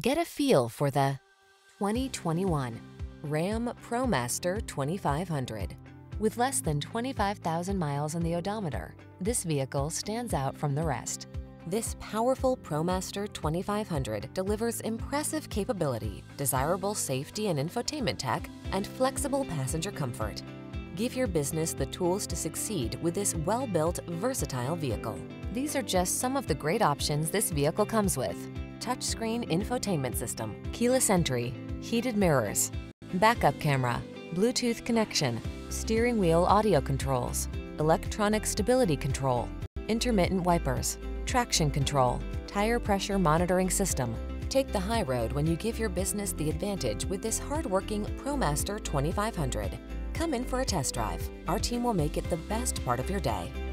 Get a feel for the 2021 Ram ProMaster 2500. With less than 25,000 miles on the odometer, this vehicle stands out from the rest. This powerful ProMaster 2500 delivers impressive capability, desirable safety and infotainment tech, and flexible passenger comfort. Give your business the tools to succeed with this well-built, versatile vehicle. These are just some of the great options this vehicle comes with: touchscreen infotainment system, keyless entry, heated mirrors, backup camera, Bluetooth connection, steering wheel audio controls, electronic stability control, intermittent wipers, traction control, tire pressure monitoring system. Take the high road when you give your business the advantage with this hardworking ProMaster 2500. Come in for a test drive. Our team will make it the best part of your day.